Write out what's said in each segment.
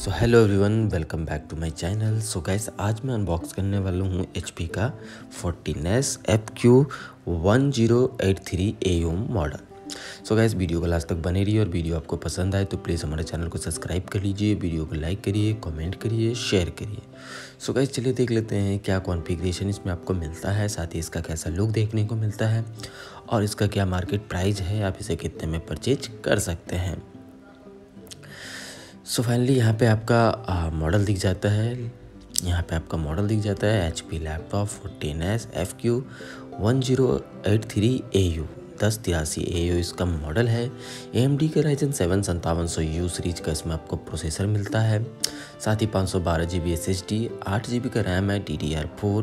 So hello everyone, welcome back to my channel. So guys, आज मैं unbox करने वाला हूँ HP का 14s FQ1083AU model. So guys, video को लास्ट तक बने रहिए और वीडियो आपको पसंद आए तो प्लीज़ हमारे चैनल को सब्सक्राइब कर लीजिए, वीडियो को लाइक करिए, कमेंट करिए, शेयर करिए। सो गाइस, चलिए देख लेते हैं क्या कॉन्फ़िगरेशन इसमें आपको मिलता है, साथ ही इसका कैसा लुक देखने को मिलता है और इसका क्या मार्केट प्राइस है, आप इसे कितने में परचेज कर सकते हैं। सो फाइनली यहाँ पे आपका मॉडल दिख जाता है, HP laptop 14s FQ1083AU 1083AU इसका मॉडल है। AMD के Ryzen 7 5700U सीरीज का इसमें आपको प्रोसेसर मिलता है, साथ ही 512GB SSD, 8GB का रैम है, DDR4,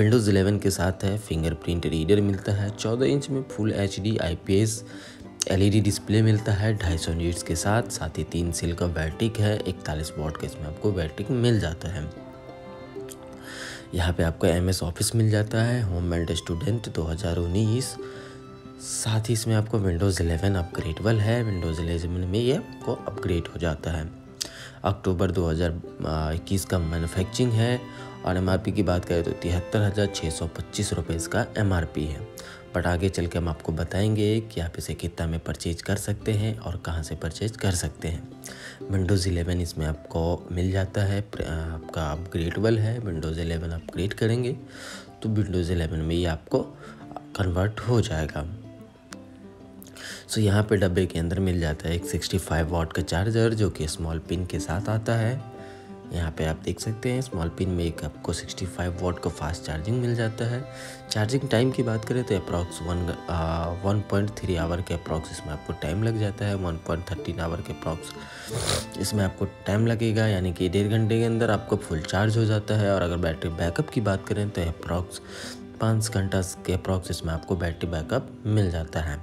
Windows 11 के साथ है, फिंगरप्रिंट रीडर मिलता है, 14 इंच में full HD IPS LED display मिलता है 250 यूनिट्स के साथ ही 3 सेल का बैटरी है, 41 वॉट का इसमें आपको बैटरी मिल जाता है। यहाँ पे आपको MS ऑफिस मिल जाता है, होम एंड स्टूडेंट 2019, साथ ही इसमें आपको विंडोज़ 11 अपग्रेडेबल है, विंडोज़ 11 में ये आपको अपग्रेड हो जाता है। अक्टूबर 2021 का मैन्युफैक्चरिंग है और MRP की बात करें तो 73,625 रुपये इसका MRP है, बट आगे चल के हम आपको बताएंगे कि आप इसे कितना में परचेज कर सकते हैं और कहां से परचेज कर सकते हैं। विंडोज़ 11 इसमें आपको मिल जाता है, आपका अपग्रेडेबल है, विंडोज़ 11 अपग्रेड करेंगे तो विंडोज़ 11 में ये आपको कन्वर्ट हो जाएगा। सो यहाँ पे डब्बे के अंदर मिल जाता है एक 65 वॉट का चार्जर जो कि स्मॉल पिन के साथ आता है। यहाँ पे आप देख सकते हैं स्मॉल पिन में एक आपको 65 वॉट का फास्ट चार्जिंग मिल जाता है। चार्जिंग टाइम की बात करें तो अप्रॉक्स 1.3 आवर के अप्रॉक्स इसमें आपको टाइम लग जाता है, 1.13 आवर के अप्रॉक्स इसमें आपको टाइम लगेगा, यानी कि 1.5 घंटे के अंदर आपको फुल चार्ज हो जाता है। और अगर बैटरी बैकअप की बात करें तो अप्रॉक्स 5 घंटा के अप्रॉक्स इसमें आपको बैटरी बैकअप मिल जाता है।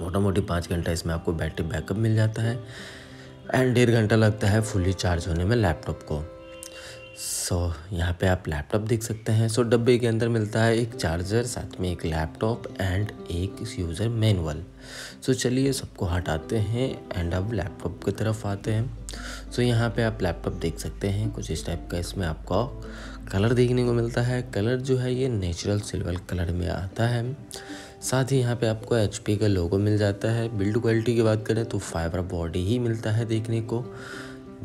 मोटा मोटी 5 घंटा इसमें आपको बैटरी बैकअप मिल जाता है एंड 1.5 घंटा लगता है फुली चार्ज होने में लैपटॉप को। सो यहाँ पे आप लैपटॉप देख सकते हैं। सो डब्बे के अंदर मिलता है एक चार्जर, साथ में एक लैपटॉप एंड एक यूज़र मैनुअल। सो चलिए सबको हटाते हैं एंड अब लैपटॉप की तरफ आते हैं। सो यहाँ पे आप लैपटॉप देख सकते हैं, कुछ इस टाइप का इसमें आपको कलर देखने को मिलता है। कलर जो है ये नेचुरल सिल्वर कलर में आता है, साथ ही यहाँ पे आपको HP का लोगो मिल जाता है। बिल्ड क्वालिटी की बात करें तो फाइबर बॉडी ही मिलता है देखने को,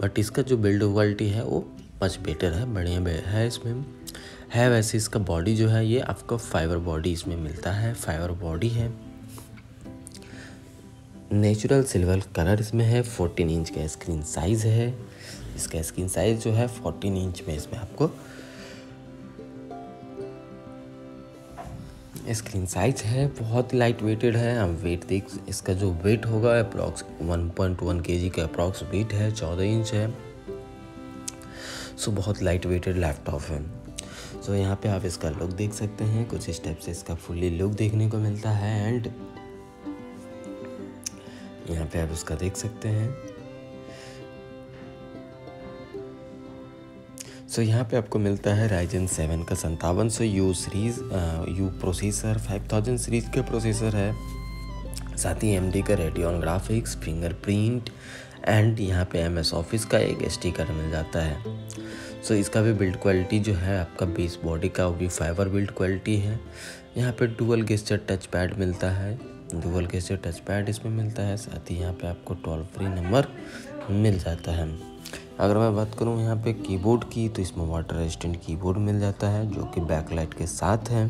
बट इसका जो बिल्ड क्वालिटी है वो मच बेटर है, बढ़िया है इसमें है। वैसे इसका बॉडी जो है ये आपका फाइबर बॉडी इसमें मिलता है, फाइबर बॉडी है, नेचुरल सिल्वर कलर इसमें है। 14 इंच का स्क्रीन साइज़ है, इसका स्क्रीन साइज़ जो है 14 इंच में इसमें आपको स्क्रीन साइज है। बहुत लाइट वेटेड है, हम वेट देख इसका जो वेट होगा अप्रॉक्स 1.1 kg का अप्रॉक्स वेट है, 14 इंच है। सो बहुत लाइट वेटेड लैपटॉप है। सो यहाँ पे आप इसका लुक देख सकते हैं, कुछ इस टाइप से इसका फुल्ली लुक देखने को मिलता है एंड यहाँ पे आप इसका देख सकते हैं। सो यहाँ पे आपको मिलता है Ryzen 7 का 5700U series U processor, 5000 series के प्रोसेसर है, साथ ही AMD का Radeon ग्राफिक्स, फिंगरप्रिंट एंड यहाँ पे MS ऑफिस का एक स्टिकर मिल जाता है। सो इसका भी बिल्ड क्वालिटी जो है आपका बेस बॉडी का वो भी फाइबर बिल्ड क्वालिटी है। यहाँ पे डुअल गेस्चर टच पैड मिलता है, डुअल गेस्चर टच पैड इसमें मिलता है, साथ ही यहाँ पर आपको टोल फ्री नंबर मिल जाता है। अगर मैं बात करूं यहाँ पे कीबोर्ड की तो इसमें वाटर रेजिस्टेंट कीबोर्ड मिल जाता है जो कि बैकलाइट के साथ है,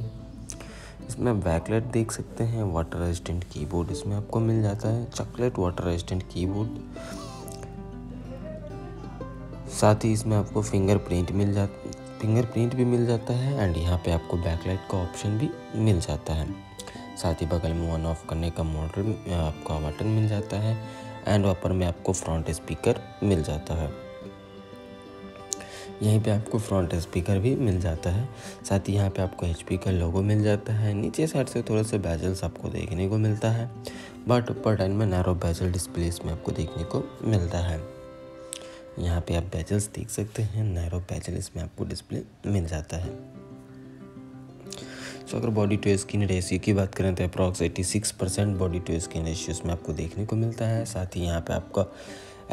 इसमें बैकलाइट देख सकते हैं। वाटर रेजिस्टेंट कीबोर्ड इसमें आपको मिल जाता है, चॉकलेट वाटर रेजिस्टेंट कीबोर्ड, साथ ही इसमें आपको फिंगरप्रिंट भी मिल जाता है एंड यहाँ पे आपको बैकलाइट का ऑप्शन भी मिल जाता है, साथ ही बगल में ऑन ऑफ करने का मॉडल आपका बटन मिल जाता है एंड ऊपर में आपको फ्रंट स्पीकर मिल जाता है, यहीं पे आपको फ्रंट स्पीकर भी मिल जाता है, साथ ही यहाँ पे आपको HP का लोगो मिल जाता है। नीचे साइड से थोड़ा सा बेजल्स आपको देखने को मिलता है, बट ऊपर टाइम में नैरो बेजल डिस्प्ले में आपको देखने को मिलता है। यहाँ पे आप बेजल्स देख सकते हैं, नैरो बेजल इसमें आपको डिस्प्ले मिल जाता है। तो अगर बॉडी टू स्क्रीन रेशियो की बात करें तो approx 86% body to screen ratio इसमें आपको देखने को मिलता है, साथ ही यहाँ पे आपका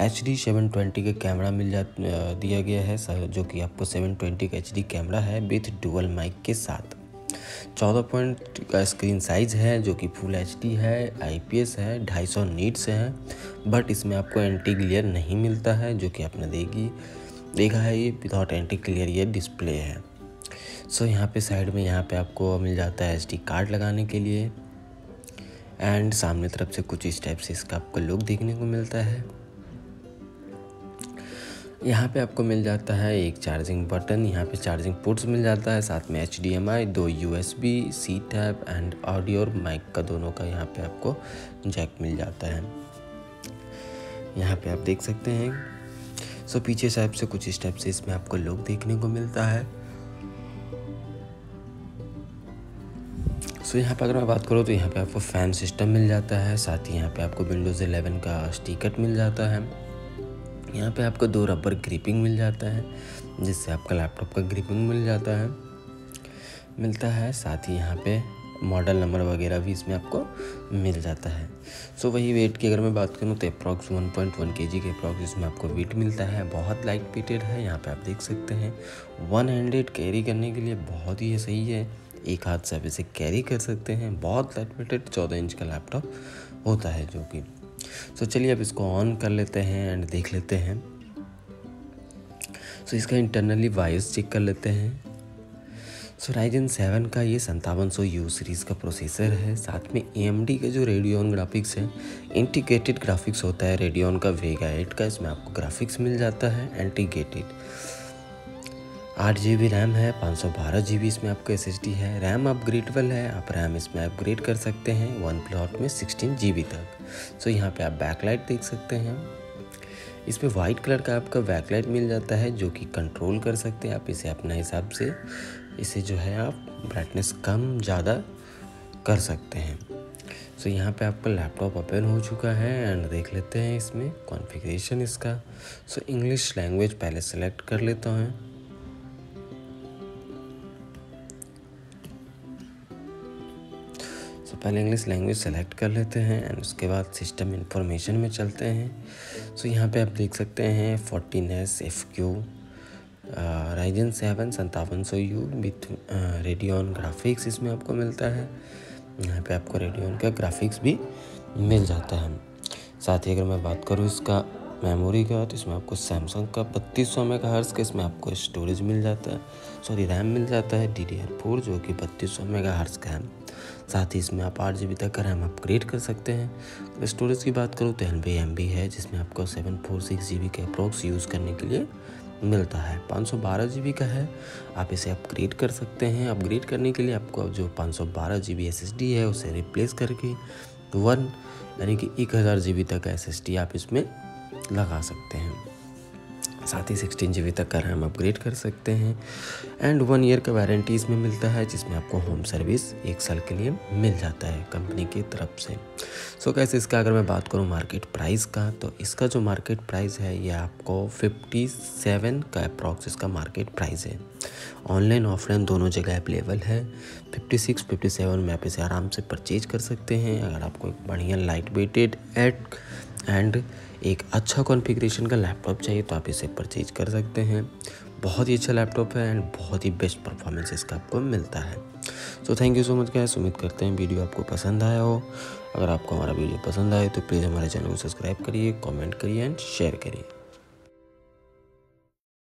HD 720 का कैमरा दिया गया है, जो कि आपको 720 का HD कैमरा है विथ डुअल माइक के साथ। 14 पॉइंट का स्क्रीन साइज़ है जो कि फुल HD है, IPS है, 250 नीट्स हैं, बट इसमें आपको एंटी ग्लेयर नहीं मिलता है, जो कि आपने देखा है ये विदाउट एंटी ग्लेयर ये डिस्प्ले है। सो यहाँ पे साइड में यहाँ पे आपको मिल जाता है SD कार्ड लगाने के लिए, एंड सामने तरफ से कुछ इस टाइप से इसका आपको लुक देखने को मिलता है। यहाँ पे आपको मिल जाता है एक चार्जिंग बटन, यहाँ पे चार्जिंग पोर्ट्स मिल जाता है, साथ में HDMI, 2 USB-C type and audio और माइक का दोनों का यहाँ पे आपको जैक मिल जाता है, यहाँ पे आप देख सकते हैं। सो पीछे साइड से कुछ इस टाइप से इसमें आपको लुक देखने को मिलता है। सो यहाँ पर अगर मैं बात करूँ तो यहाँ पे आपको फ़ैन सिस्टम मिल जाता है, साथ ही यहाँ पे आपको विंडोज़ 11 का स्टिकर मिल जाता है। यहाँ पे आपको 2 रबर ग्रिपिंग मिल जाता है, जिससे आपका लैपटॉप का ग्रिपिंग मिलता है। साथ ही यहाँ पे मॉडल नंबर वगैरह भी इसमें आपको मिल जाता है। सो वही वेट की अगर मैं बात करूँ तो अप्रॉक्स 1.1 kg के अप्रॉक्स इसमें आपको वेट मिलता है। बहुत लाइट वेटेड है, यहाँ पे आप देख सकते हैं। 1 हैंडेड कैरी करने के लिए बहुत ही सही है, एक हाथ से आप इसे कैरी कर सकते हैं। बहुत लाइट वेटेड 14 इंच का लैपटॉप होता है जो कि। सो चलिए अब इसको ऑन कर लेते हैं एंड देख लेते हैं। सो इसका इंटरनली BIOS चेक कर लेते हैं। सो Ryzen 7 का ये 5700U सीरीज़ का प्रोसेसर है, साथ में AMD का जो Radeon ग्राफिक्स है, इंटीग्रेटेड ग्राफिक्स होता है। Radeon का Vega 8 का इसमें आपको ग्राफिक्स मिल जाता है इंटीग्रेटेड। 8 GB रैम है, 512 GB इसमें आपको SSD है। रैम अपग्रेडेबल है, आप रैम इसमें अपग्रेड कर सकते हैं 1 प्लॉट में 16 GB तक। सो यहाँ पे आप बैकलाइट देख सकते हैं, इसमें वाइट कलर का आपका बैकलाइट मिल जाता है, जो कि कंट्रोल कर सकते हैं आप इसे अपने हिसाब से। इसे जो है आप ब्राइटनेस कम ज़्यादा कर सकते हैं। सो यहाँ पे आपका लैपटॉप ओपन हो चुका है एंड देख लेते हैं इसमें कॉन्फ़िगरेशन इसका। सो इंग्लिश लैंग्वेज पहले सेलेक्ट कर लेता हूँ। पहले इंग्लिश लैंग्वेज सेलेक्ट कर लेते हैं एंड उसके बाद सिस्टम इंफॉर्मेशन में चलते हैं। सो यहाँ पे आप देख सकते हैं 14s FQ Ryzen 7 5700U with Radeon graphics इसमें आपको मिलता है। यहाँ पे आपको Radeon का ग्राफिक्स भी मिल जाता है। साथ ही अगर मैं बात करूँ इसका मेमोरी का, तो इसमें आपको Samsung का 3200 MHz का इसमें आपको स्टोरेज मिल जाता है, रैम मिल जाता है DDR4 जो कि 3200 MHz का है। साथ ही इसमें आप 8 GB तक का रैम अपग्रेड कर सकते हैं। स्टोरेज की बात करूँ तो 9 MB है, जिसमें आपको 746 GB का अप्रॉक्स यूज़ करने के लिए मिलता है। 512 GB का है, आप इसे अपग्रेड कर सकते हैं। अपग्रेड करने के लिए आपको जो 512 GB SSD है उसे रिप्लेस करके 1000 GB तक का SSD आप इसमें लगा सकते हैं। साथ ही 16 GB तक का रैम अपग्रेड कर सकते हैं एंड 1 ईयर का वारंटी इसमें मिलता है, जिसमें आपको होम सर्विस 1 साल के लिए मिल जाता है कंपनी की तरफ से। सो गाइस इसका अगर मैं बात करूं मार्केट प्राइस का, तो इसका जो मार्केट प्राइस है यह आपको 57 का अप्रॉक्स इसका मार्केट प्राइस है। ऑनलाइन ऑफलाइन दोनों जगह अवेलेबल है। 56-57 में आप इसे आराम से परचेज कर सकते हैं, अगर आपको एक बढ़िया लाइट वेटेड एंड एक अच्छा कॉन्फ़िगरेशन का लैपटॉप चाहिए तो आप इसे परचेज कर सकते हैं। बहुत ही अच्छा लैपटॉप है एंड बहुत ही बेस्ट परफॉर्मेंस इसका आपको मिलता है। So thank you so much guys, उम्मीद करते हैं वीडियो आपको पसंद आया हो। अगर आपको हमारा वीडियो पसंद आए तो प्लीज़ हमारे चैनल को सब्सक्राइब करिए, कमेंट करिए एंड शेयर करिए।